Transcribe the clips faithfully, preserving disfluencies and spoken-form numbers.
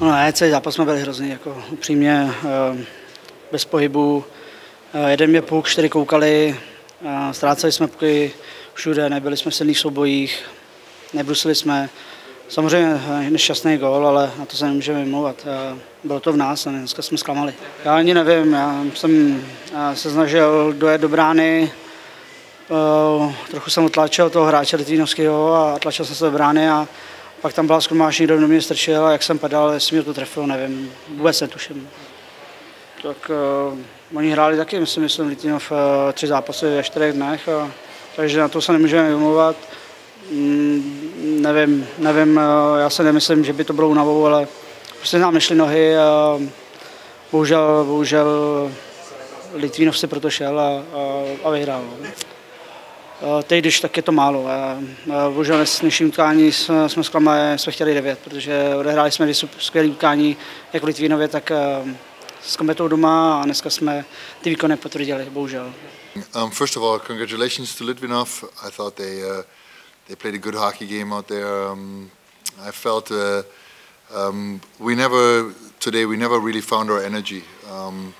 No ne, celý zápas jsme byli hrozný, jako upřímně, bez pohybu. Jeden mě puk, čtyři koukali, ztráceli jsme puky všude, nebyli jsme v silných soubojích, nebrusili jsme. Samozřejmě nešťastný gól, ale na to se nemůžeme vymlouvat. Bylo to v nás a dneska jsme zklamali. Já ani nevím, já jsem se snažil dojet do brány, trochu jsem otlačil toho hráče litvínovského a tlačil jsem se do brány a pak tam byla skrumáž, někdo do mě strčil a jak jsem padal, jestli mě to trefil, nevím, vůbec netuším. Tak uh, oni hráli taky, myslím, myslím Litvínov uh, tři zápasy ve čtyřech dnech, a, takže na to se nemůžeme vymlouvat. Mm, nevím, nevím, uh, já se nemyslím, že by to bylo únavou, ale prostě nám nešly nohy a bohužel, bohužel Litvínov si proto šel a, a, a vyhrál. Teď, když tak je to málo. Bohužel v dnešním utkání jsme, jsme zklamali, jsme chtěli devět, protože odehráli jsme skvělé utkání jak v Litvínově, tak s Kometou doma a dneska jsme ty výkony potvrdili, bohužel. Um, first of all, congratulations to Litvinov. I thought they uh, they played a good hockey game out there. Um, I felt uh, um, we never today we never really found our energy. Um,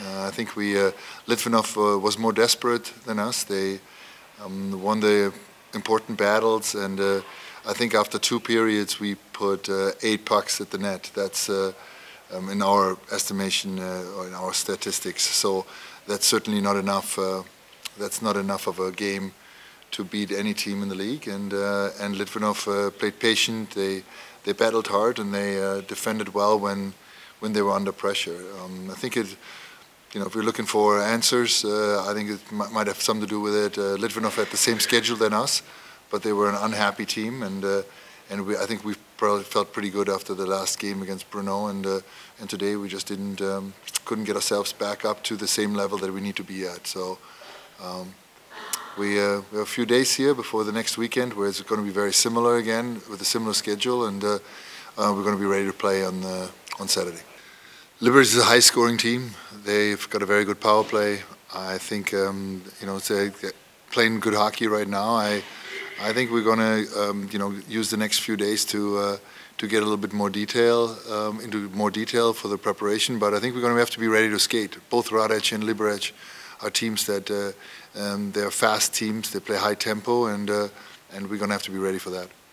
uh, I think we uh, Litvinov uh, was more desperate than us. They Um, won the important battles, and uh, I think after two periods we put uh, eight pucks at the net. That's uh, um, in our estimation, uh, or in our statistics. So that's certainly not enough. Uh, that's not enough of a game to beat any team in the league. And uh, and Litvinov uh, played patient. They they battled hard and they uh, defended well when when they were under pressure. Um, I think it. You know, if we're looking for answers, uh, I think it might have something to do with it. Uh, Litvinov had the same schedule than us, but they were an unhappy team, and uh, and we, I think we probably felt pretty good after the last game against Bruno, and uh, and today we just didn't um, couldn't get ourselves back up to the same level that we need to be at. So um, we, uh, we have a few days here before the next weekend, where it's going to be very similar again with a similar schedule, and uh, uh, we're going to be ready to play on uh, on Saturday. Liberec is a high-scoring team. They've got a very good power play. I think um, you know they're playing good hockey right now. I I think we're going to um, you know use the next few days to uh, to get a little bit more detail um, into more detail for the preparation. But I think we're going to have to be ready to skate. Both Radec and Liberec are teams that uh, um, they're fast teams. They play high tempo, and uh, and we're going to have to be ready for that.